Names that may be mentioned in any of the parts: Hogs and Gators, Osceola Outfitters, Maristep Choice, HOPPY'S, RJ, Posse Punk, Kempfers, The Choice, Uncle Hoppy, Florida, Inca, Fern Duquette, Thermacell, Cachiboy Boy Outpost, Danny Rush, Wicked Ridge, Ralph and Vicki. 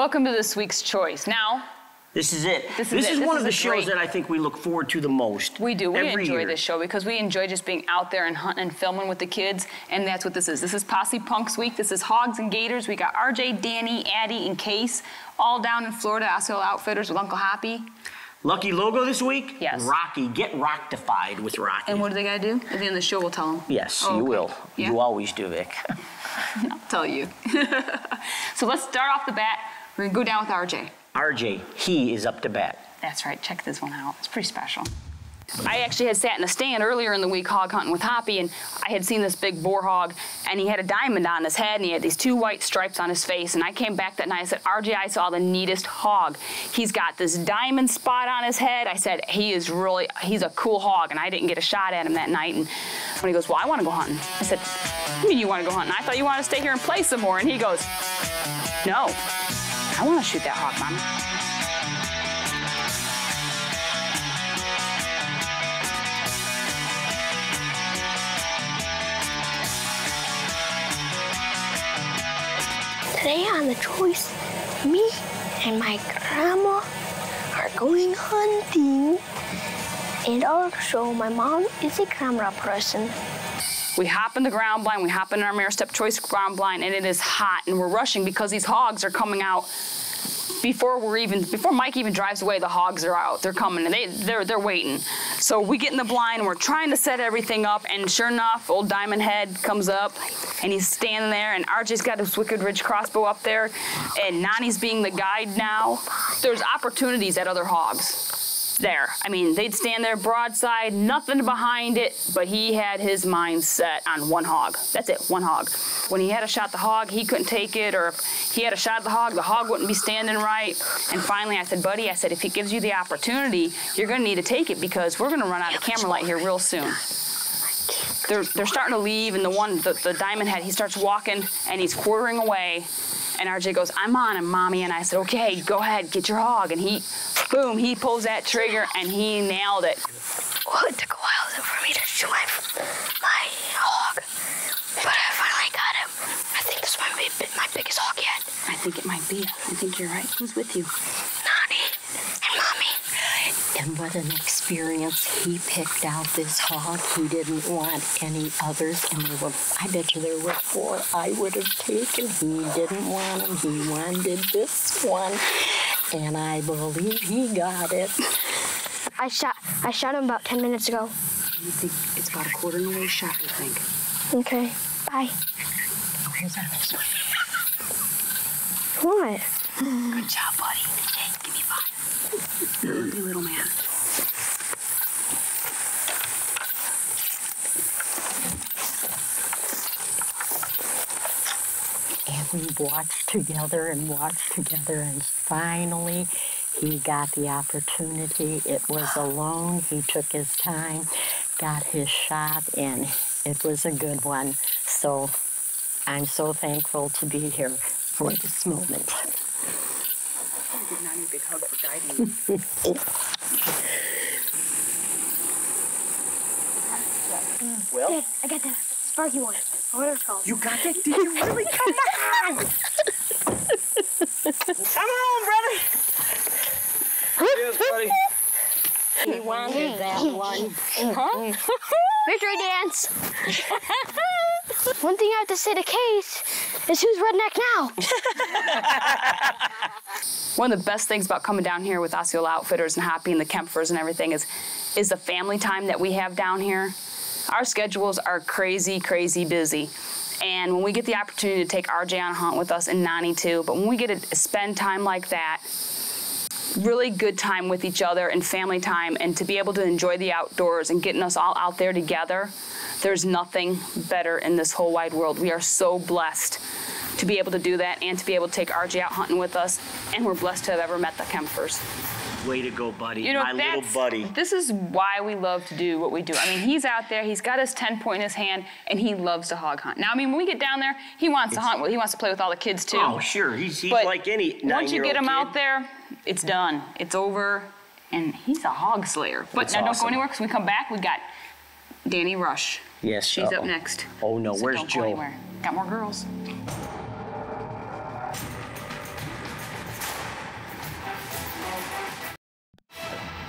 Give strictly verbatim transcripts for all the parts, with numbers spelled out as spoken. Welcome to this week's Choice. Now, this is it. This is, this it. is this one is of the shows great. that I think we look forward to the most. We do. We every enjoy year. this show because we enjoy just being out there and hunting and filming with the kids, and that's what this is. This is Posse Punk's week. This is Hogs and Gators. We got R J, Danny, Addie, and Case all down in Florida, Osceola Outfitters with Uncle Hoppy. Lucky logo this week? Yes. Rocky. Get rocktified with Rocky. And what do they got to do? At the end of the show, we'll tell them. Yes, oh, you okay. will. Yeah. You always do, Vic. I'll tell you. So let's start off the bat. We're going to go down with R J. R J, he is up to bat. That's right. Check this one out. It's pretty special. I actually had sat in a stand earlier in the week hog hunting with Hoppy, and I had seen this big boar hog, and he had a diamond on his head, and he had these two white stripes on his face. And I came back that night, I said, R J, I saw the neatest hog. He's got this diamond spot on his head. I said, he is really, he's a cool hog, and I didn't get a shot at him that night. And when he goes, well, I want to go hunting. I said, what do you mean you want to go hunting? I thought you wanted to stay here and play some more. And he goes, no, I want to shoot that hog, Mom. Today on The Choice, me and my grandma are going hunting. And also, my mom is a camera person. We hop in the ground blind, we hop in our Maristep Choice ground blind, and it is hot, and we're rushing because these hogs are coming out. Before we're even, before Mike even drives away, the hogs are out. They're coming, and they, they're they're waiting. So we get in the blind, and we're trying to set everything up, and sure enough, old Diamond Head comes up, and he's standing there, and R J's got his Wicked Ridge crossbow up there, and Nani's being the guide now. There's opportunities at other hogs there. I mean, they'd stand there broadside, nothing behind it, but he had his mind set on one hog. That's it, one hog. When he had a shot the hog, he couldn't take it, or if he had a shot at the hog, the hog wouldn't be standing right. And finally, I said, buddy, I said, if he gives you the opportunity, you're gonna need to take it because we're gonna run out of camera light here real soon. They're, they're starting to leave, and the one, the, the Diamond Head, he starts walking, and he's quartering away, and R J goes, I'm on him, Mommy, and I said, okay, go ahead, get your hog, and he, boom, he pulls that trigger, and he nailed it. Well, it took a while for me to shoot my, my hog, but I finally got him. I think this might be my biggest hog yet. I think it might be. I think you're right. Who's with you? Nani and Mommy. And what an experience. He picked out this hog. He didn't want any others. And there were, I bet you there were four I would have taken. He didn't want them. He wanted this one. And I believe he got it. I shot I shot him about ten minutes ago. You think it's about a quarter of a shot, you think? Okay. Bye. Where's that? What? Good job, buddy. Hey, give me five. You little man. And we watched together and watched together, and finally he got the opportunity. It was alone. He took his time, got his shot, and it was a good one. So I'm so thankful to be here for this moment. Give Nani a big hug for guiding me. Well? Dad, I got that sparky one. I wonder what it's called. You got it? Did you really? Come on! Come on, brother! Cheers, buddy. He wanted that one. Huh? Victory dance! One thing I have to say to Case is who's redneck now? One of the best things about coming down here with Osceola Outfitters and Hoppy and the Kempfers and everything is, is the family time that we have down here. Our schedules are crazy, crazy busy. And when we get the opportunity to take R J on a hunt with us, and Nani too, but when we get to spend time like that, really good time with each other and family time, and to be able to enjoy the outdoors and getting us all out there together, there's nothing better in this whole wide world. We are so blessed to be able to do that and to be able to take R J out hunting with us, and we're blessed to have ever met the Kempfers. Way to go, buddy, you know, my little buddy. This is why we love to do what we do. I mean, he's out there, he's got his ten point in his hand, and he loves to hog hunt. Now, I mean, when we get down there, he wants it's, to hunt, he wants to play with all the kids too. Oh, sure, he's, he's like any nine-year-old kid. Once you get him out there, it's done, it's over, and he's a hog slayer. But That's now awesome. Don't go anywhere, because when we come back, we got Danny Rush. Yes, she's uh-oh. up next. Oh no, so where's don't go Joe? Anywhere. Got more girls.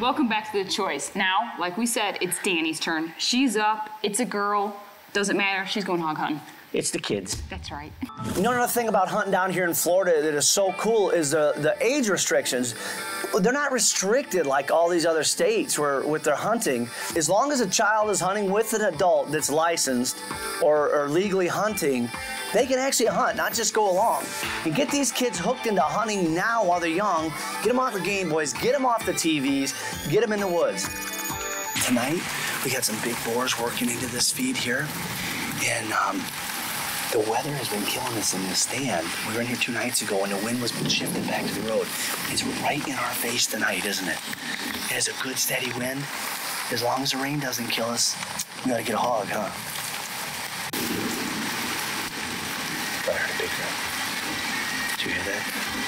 Welcome back to The Choice. Now, like we said, it's Danny's turn. She's up, it's a girl, doesn't matter, she's going hog hunting. It's the kids. That's right. You know, another thing about hunting down here in Florida that is so cool is the, the age restrictions. They're not restricted like all these other states where with their hunting. As long as a child is hunting with an adult that's licensed or, or legally hunting, they can actually hunt, not just go along. And get these kids hooked into hunting now while they're young. Get them off the Game Boys, get them off the T Vs, get them in the woods. Tonight, we got some big boars working into this feed here. And um, the weather has been killing us in this stand. We were in here two nights ago and the wind was shifting back to the road. It's right in our face tonight, isn't it? It is a good steady wind. As long as the rain doesn't kill us, we gotta get a hog, huh? I heard a big crowd. Did you hear that?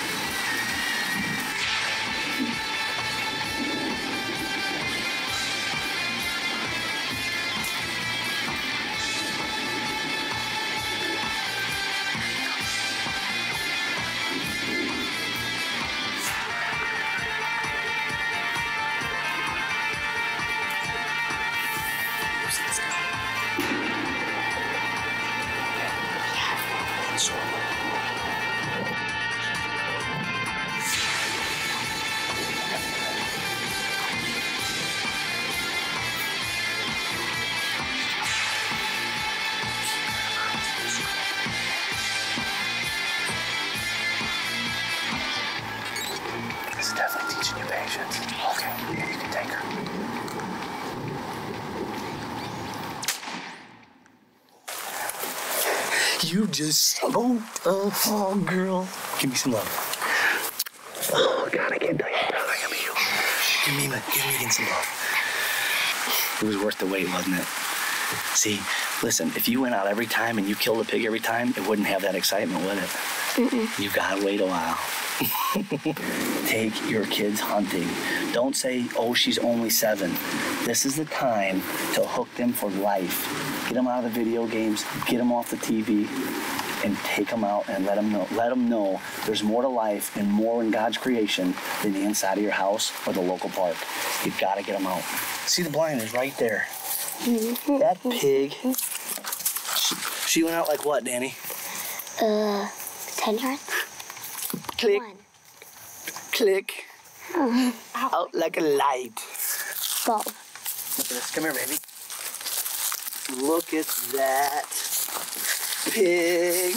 You just smoked a hog, girl. Give me some love. Oh, God, I can't tell you how proud I am of you. Give me, give me again some love. It was worth the wait, wasn't it? See, listen, if you went out every time and you killed a pig every time, it wouldn't have that excitement, would it? Mm-mm. You gotta wait a while. Take your kids hunting. Don't say, oh, she's only seven. This is the time to hook them for life. Get them out of the video games, get them off the T V, and take them out and let them know, let them know there's more to life and more in God's creation than the inside of your house or the local park. You've got to get them out. See, the blind is right there. That pig, she, she went out like what, Danny? Uh, ten yards. Click. One. Click. Oh. Out like a light. Go. Look at this. Come here, baby. Look at that pig.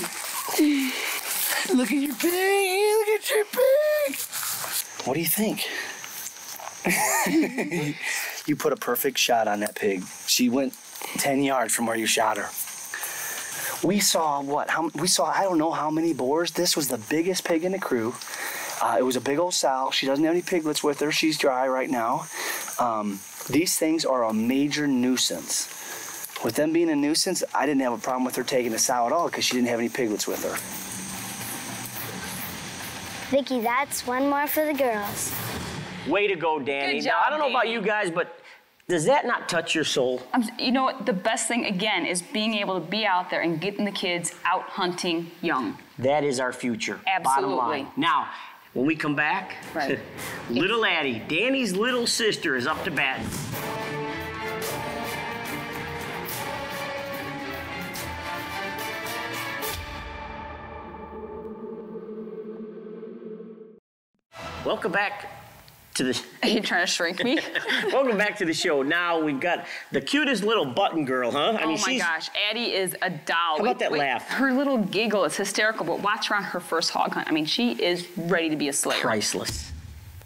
Look at your pig. Look at your pig. What do you think? You put a perfect shot on that pig. She went ten yards from where you shot her. We saw what? How, we saw, I don't know how many boars. This was the biggest pig in the crew. Uh, it was a big old sow. She doesn't have any piglets with her. She's dry right now. Um, these things are a major nuisance. With them being a nuisance, I didn't have a problem with her taking a sow at all because she didn't have any piglets with her. Vicky, that's one more for the girls. Way to go, Danny. Good job, now, I don't know Danny. About you guys, but does that not touch your soul? Um, you know what? The best thing, again, is being able to be out there and getting the kids out hunting young. That is our future. Absolutely. Bottom line. Now, when we come back, right. Little Addie, Danny's little sister, is up to bat. Welcome back to the... Are you trying to shrink me? Welcome back to the show. Now we've got the cutest little button girl, huh? I oh mean, my she's... gosh, Addie is a doll. How about wait, that wait. laugh? Her little giggle is hysterical, but watch her on her first hog hunt. I mean, she is ready to be a slayer. Priceless.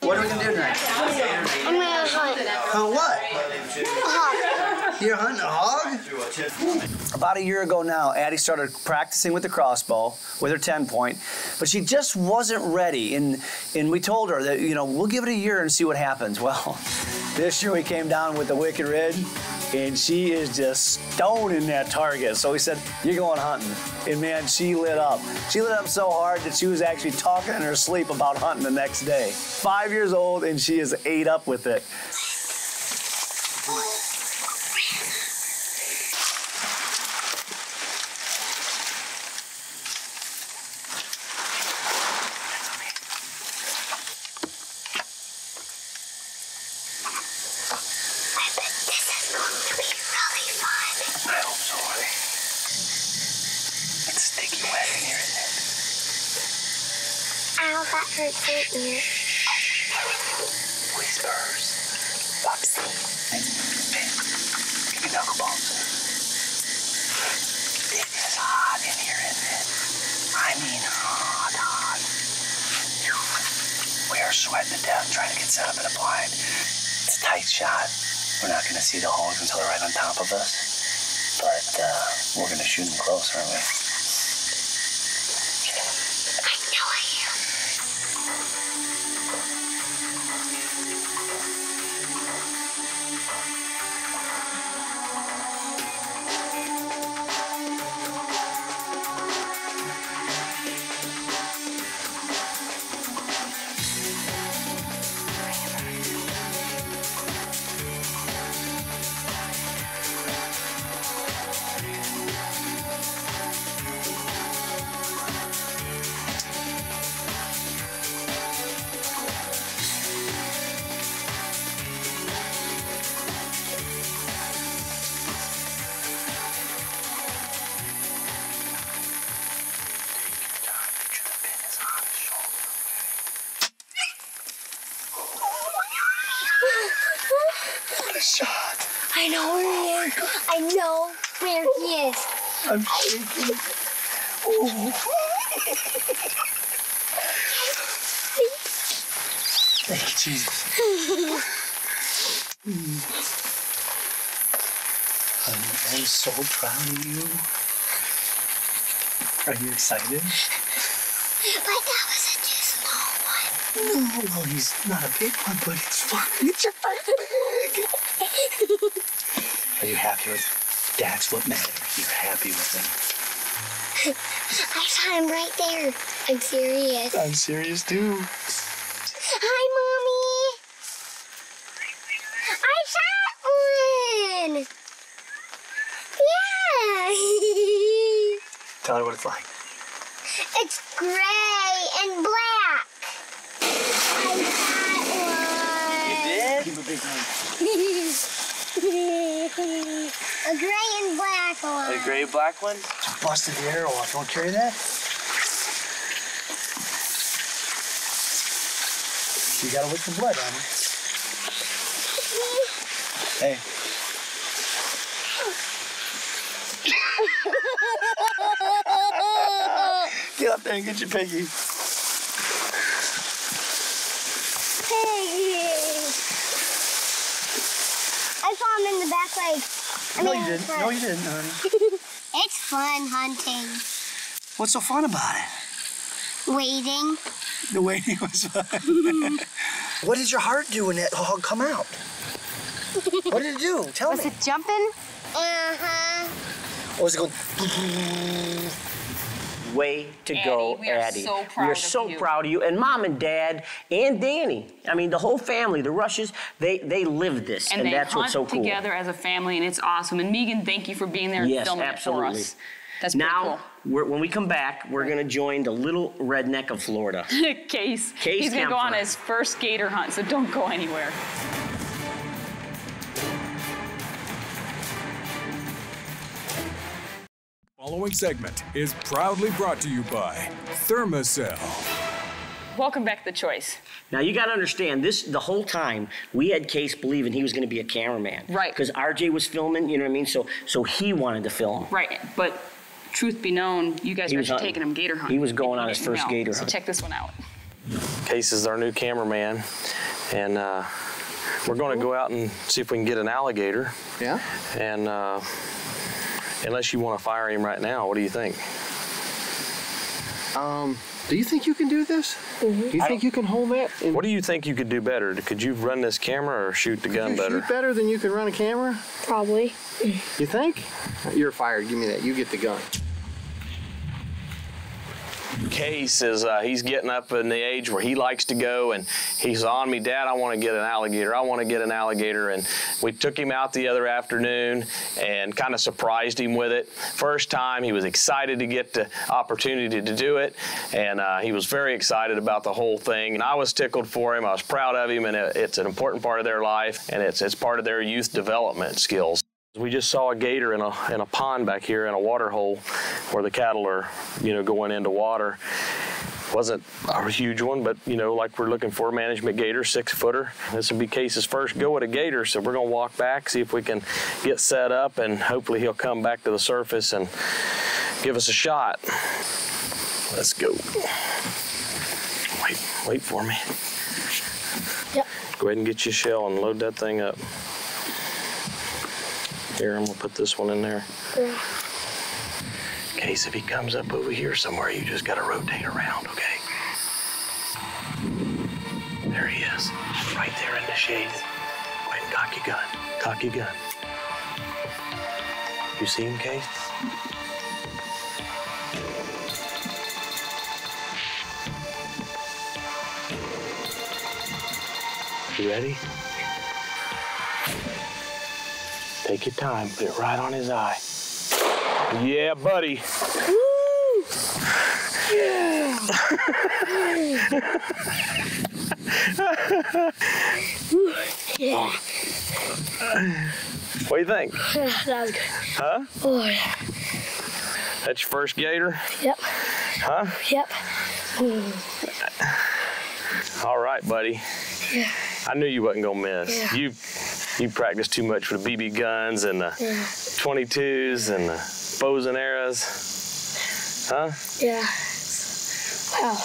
What are we going to do tonight? I'm going to hunt. Hunt what? A hog. You're hunting a hog? About a year ago now, Addie started practicing with the crossbow, with her ten point, but she just wasn't ready. And, and we told her that, you know, we'll give it a year and see what happens. Well, this year we came down with the Wicked Ridge, and she is just stoning that target. So we said, you're going hunting. And man, she lit up. She lit up so hard that she was actually talking in her sleep about hunting the next day. Five years old, and she is ate up with it. making wet in your head. Ow, that hurts your ear. Whispers. Whoopsie. Give me knuckle bones. It is hot in here, isn't it? I mean hot, hot. We are sweating to death trying to get set up in a blind. It's a tight shot. We're not going to see the holes until they're right on top of us. But uh, we're going to shoot them close, aren't we? I know I am. I know where oh he is. I know where he is. I'm shaking. Oh. Thank you, Jesus. mm. I'm, I'm so proud of you. Are you excited? But that wasn't just a small one. No, well, he's not a big one, but it's fun. It's big. Are you happy with him? That's what matters. You're happy with him. I saw him right there. I'm serious. I'm serious too. Hi, Mommy. I shot one. Yeah. Tell her what it's like. It's gray and black. I shot one. You did? Give him a big hug. A gray and black one. A gray black one? I busted the arrow off. Don't carry that. You gotta lick the blood on it. Hey. Get up there and get your piggy. In the back leg. I no, mean, you didn't. No, you didn't, honey. It's fun hunting. What's so fun about it? Waiting. The waiting was fun. What did your heart do when that hog come out? What did it do? Tell was me. Was it jumping? Uh-huh. Or was it going... Way to Addie, go, we Addie. We are so, proud, we are so of proud of you. And Mom and Dad and Danny. I mean, the whole family, the Rushes, they they live this, and, and that's what's so cool. And they hunt together as a family, and it's awesome. And Megan, thank you for being there yes, and filming absolutely. It for us. That's now, pretty cool. We're, when we come back, we're going to join the little redneck of Florida. Case. Case He's going to go on his first gator hunt, so don't go anywhere. The following segment is proudly brought to you by Thermacell. Welcome back to The Choice. Now, you got to understand, this the whole time, we had Case believing he was going to be a cameraman. Right. Because R J was filming, you know what I mean? So, so he wanted to film. Right, but truth be known, you guys were actually hunting. Taking him gator hunting. He was going on his first know. gator hunt. So check this one out. Case is our new cameraman, and uh, we're going to go out and see if we can get an alligator. Yeah. And... Uh, Unless you want to fire him right now, what do you think? Um, do you think you can do this? Mm-hmm. Do you I think you can hold that? What do you think you could do better? Could you run this camera or shoot the could gun you better? Shoot better than you could run a camera? Probably. You think? You're fired. Give me that. You get the gun. Case is uh, he's getting up in the age where he likes to go, and he's on me, Dad, I want to get an alligator, I want to get an alligator. And we took him out the other afternoon and kind of surprised him with it. First time, he was excited to get the opportunity to do it, and uh, he was very excited about the whole thing. And I was tickled for him, I was proud of him, and it's an important part of their life, and it's, it's part of their youth development skills. We just saw a gator in a, in a pond back here in a water hole where the cattle are, you know, going into water. Wasn't a huge one, but, you know, like we're looking for, management gator, six-footer. This would be Case's first go at a gator, so we're going to walk back, see if we can get set up, and hopefully he'll come back to the surface and give us a shot. Let's go. Wait, wait for me. Yep. Go ahead and get your shell and load that thing up. Here, I'm gonna put this one in there. Yeah. Case, if he comes up over here somewhere, you just gotta rotate around, okay? There he is, right there in the shade. Go ahead and cock your gun, cock your gun. You see him, Case? You ready? Take your time, put it right on his eye. Yeah, buddy. Woo! Yeah! Yeah. What do you think? Yeah, that was good. Huh? Oh, yeah. That's your first gator? Yep. Huh? Yep. Mm. All right, buddy. Yeah. I knew you wasn't gonna miss. Yeah. You. You practice too much with the B B guns and the yeah. twenty-twos and the bows and arrows, huh? Yeah. Wow.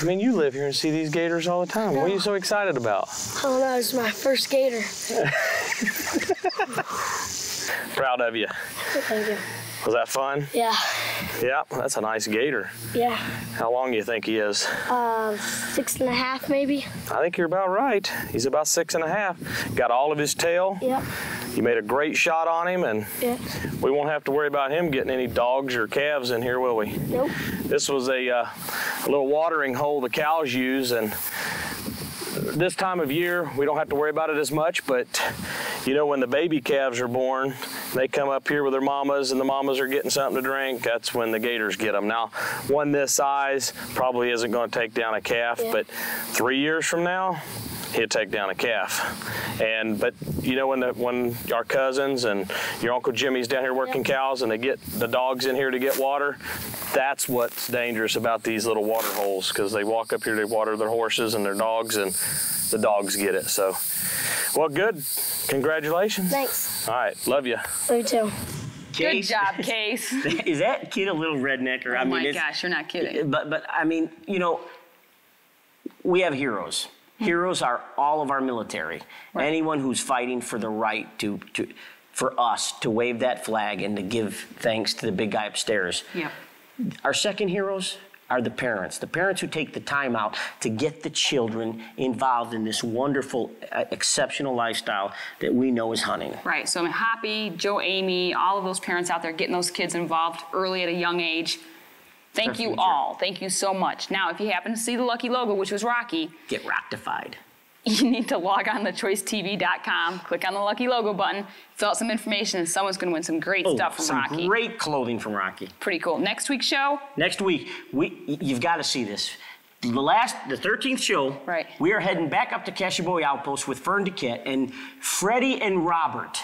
I mean, you live here and see these gators all the time. No. What are you so excited about? I don't know. It's my first gator. Proud of you. Thank you. Was that fun? Yeah. Yeah, that's a nice gator. Yeah. How long do you think he is? Uh, six and a half, maybe. I think you're about right. He's about six and a half. Got all of his tail. Yep. You made a great shot on him, and yep. we won't have to worry about him getting any dogs or calves in here, will we? Nope. This was a, uh, a little watering hole the cows use, and this time of year, we don't have to worry about it as much, but you know, when the baby calves are born, they come up here with their mamas and the mamas are getting something to drink. That's when the gators get them. Now, one this size probably isn't going to take down a calf, yeah. but three years from now, he'll take down a calf. And but you know, when the, when our cousins and your Uncle Jimmy's down here working yeah. cows and they get the dogs in here to get water, that's what's dangerous about these little water holes, because they walk up here to water their horses and their dogs, and the dogs get it. So, well, good. Congratulations. Thanks. All right, love you. Me too. Case. Good job, Case. Is that kid a little rednecker? Oh I mean, my gosh, you're not kidding. But but I mean, you know, we have heroes. Heroes are all of our military. Right. Anyone who's fighting for the right to, to, for us to wave that flag and to give thanks to the big guy upstairs. Yeah. Our second heroes are the parents. The parents who take the time out to get the children involved in this wonderful, uh, exceptional lifestyle that we know is hunting. Right, so I mean, Hoppy, Joe, Amy, all of those parents out there getting those kids involved early at a young age. Thank you all. Thank you so much. Now, if you happen to see the lucky logo, which was Rocky, get rockified. You need to log on to choice T V dot com, click on the lucky logo button, fill out some information, and someone's going to win some great oh, stuff from some Rocky. Great clothing from Rocky. Pretty cool. Next week's show. Next week, we you've got to see this. The last, the thirteenth show. Right. We are heading back up to Cachiboy Boy Outpost with Fern Duquette and Freddie and Robert.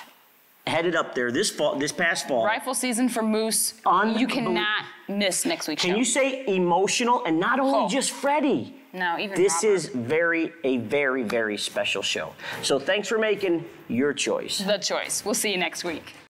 Headed up there this fall, this past fall. Rifle season for moose. You cannot miss next week's show. Can you say emotional? And not only oh. just Freddie. No, even this Robert. Is very, a very, very special show. So thanks for making your choice. The choice. We'll see you next week.